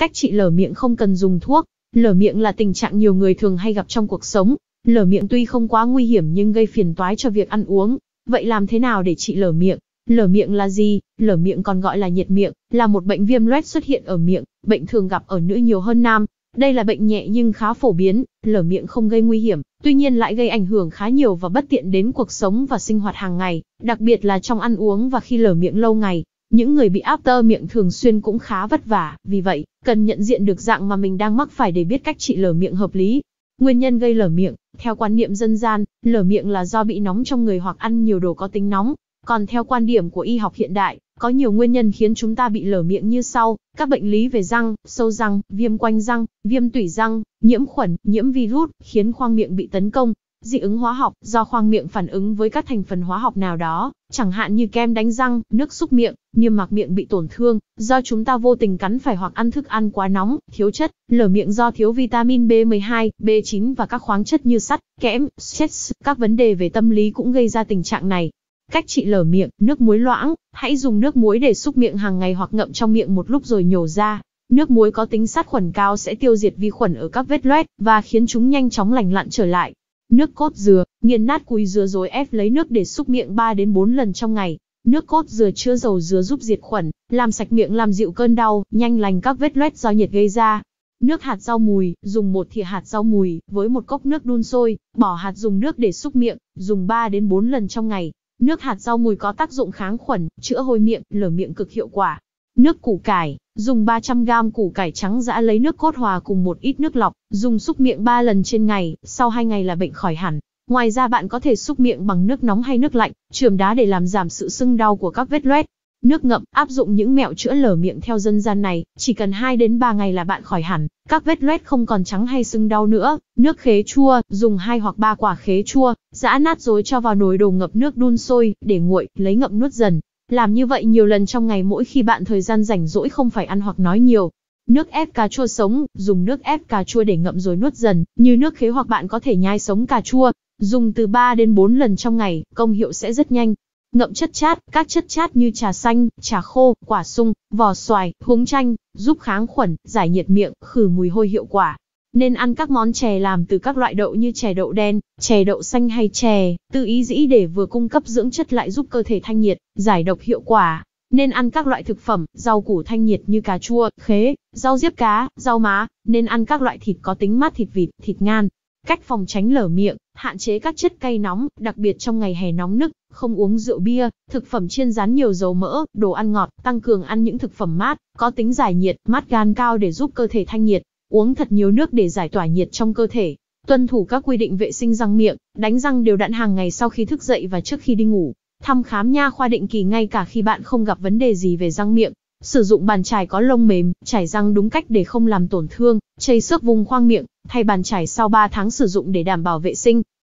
Cách trị lở miệng không cần dùng thuốc. Lở miệng là tình trạng nhiều người thường hay gặp trong cuộc sống. Lở miệng tuy không quá nguy hiểm nhưng gây phiền toái cho việc ăn uống. Vậy làm thế nào để trị lở miệng? Lở miệng là gì? Lở miệng còn gọi là nhiệt miệng, là một bệnh viêm loét xuất hiện ở miệng, bệnh thường gặp ở nữ nhiều hơn nam. Đây là bệnh nhẹ nhưng khá phổ biến, lở miệng không gây nguy hiểm, tuy nhiên lại gây ảnh hưởng khá nhiều và bất tiện đến cuộc sống và sinh hoạt hàng ngày, đặc biệt là trong ăn uống và khi lở miệng lâu ngày. Những người bị áp tơ miệng thường xuyên cũng khá vất vả, vì vậy, cần nhận diện được dạng mà mình đang mắc phải để biết cách trị lở miệng hợp lý. Nguyên nhân gây lở miệng, theo quan niệm dân gian, lở miệng là do bị nóng trong người hoặc ăn nhiều đồ có tính nóng. Còn theo quan điểm của y học hiện đại, có nhiều nguyên nhân khiến chúng ta bị lở miệng như sau: các bệnh lý về răng, sâu răng, viêm quanh răng, viêm tủy răng, nhiễm khuẩn, nhiễm virus, khiến khoang miệng bị tấn công; dị ứng hóa học, do khoang miệng phản ứng với các thành phần hóa học nào đó, chẳng hạn như kem đánh răng, nước súc miệng; niêm mạc miệng bị tổn thương, do chúng ta vô tình cắn phải hoặc ăn thức ăn quá nóng, thiếu chất; lở miệng do thiếu vitamin B12, B9 và các khoáng chất như sắt, kẽm, selen. Các vấn đề về tâm lý cũng gây ra tình trạng này. Cách trị lở miệng, nước muối loãng, hãy dùng nước muối để xúc miệng hàng ngày hoặc ngậm trong miệng một lúc rồi nhổ ra. Nước muối có tính sát khuẩn cao sẽ tiêu diệt vi khuẩn ở các vết loét và khiến chúng nhanh chóng lành lặn trở lại. Nước cốt dừa, nghiền nát cùi dừa rồi ép lấy nước để xúc miệng 3 đến 4 lần trong ngày. Nước cốt dừa chứa dầu dừa giúp diệt khuẩn, làm sạch miệng, làm dịu cơn đau, nhanh lành các vết loét do nhiệt gây ra. Nước hạt rau mùi, dùng 1 thìa hạt rau mùi với 1 cốc nước đun sôi, bỏ hạt dùng nước để xúc miệng, dùng 3 đến 4 lần trong ngày. Nước hạt rau mùi có tác dụng kháng khuẩn, chữa hôi miệng, lở miệng cực hiệu quả. Nước củ cải, dùng 300g củ cải trắng giã lấy nước cốt hòa cùng một ít nước lọc, dùng xúc miệng 3 lần trên ngày, sau 2 ngày là bệnh khỏi hẳn. Ngoài ra bạn có thể xúc miệng bằng nước nóng hay nước lạnh, chườm đá để làm giảm sự sưng đau của các vết loét. Nước ngậm, áp dụng những mẹo chữa lở miệng theo dân gian này, chỉ cần 2 đến 3 ngày là bạn khỏi hẳn, các vết loét không còn trắng hay sưng đau nữa. Nước khế chua, dùng 2 hoặc 3 quả khế chua, giã nát rồi cho vào nồi đồ ngập nước đun sôi, để nguội, lấy ngậm nuốt dần. Làm như vậy nhiều lần trong ngày mỗi khi bạn thời gian rảnh rỗi không phải ăn hoặc nói nhiều. Nước ép cà chua sống, dùng nước ép cà chua để ngậm rồi nuốt dần, như nước khế, hoặc bạn có thể nhai sống cà chua, dùng từ 3 đến 4 lần trong ngày, công hiệu sẽ rất nhanh. Ngậm chất chát, các chất chát như trà xanh, trà khô, quả sung, vỏ xoài, huống chanh, giúp kháng khuẩn, giải nhiệt miệng, khử mùi hôi hiệu quả. Nên ăn các món chè làm từ các loại đậu như chè đậu đen, chè đậu xanh hay chè tư ý dĩ để vừa cung cấp dưỡng chất lại giúp cơ thể thanh nhiệt, giải độc hiệu quả. Nên ăn các loại thực phẩm, rau củ thanh nhiệt như cà chua, khế, rau diếp cá, rau má. Nên ăn các loại thịt có tính mát, thịt vịt, thịt ngan. Cách phòng tránh lở miệng, hạn chế các chất cay nóng, đặc biệt trong ngày hè nóng nực, không uống rượu bia, thực phẩm chiên rán nhiều dầu mỡ, đồ ăn ngọt, tăng cường ăn những thực phẩm mát, có tính giải nhiệt, mát gan cao để giúp cơ thể thanh nhiệt, uống thật nhiều nước để giải tỏa nhiệt trong cơ thể, tuân thủ các quy định vệ sinh răng miệng, đánh răng đều đặn hàng ngày sau khi thức dậy và trước khi đi ngủ, thăm khám nha khoa định kỳ ngay cả khi bạn không gặp vấn đề gì về răng miệng. Sử dụng bàn chải có lông mềm, chải răng đúng cách để không làm tổn thương, chây xước vùng khoang miệng, thay bàn chải sau 3 tháng sử dụng để đảm bảo vệ sinh.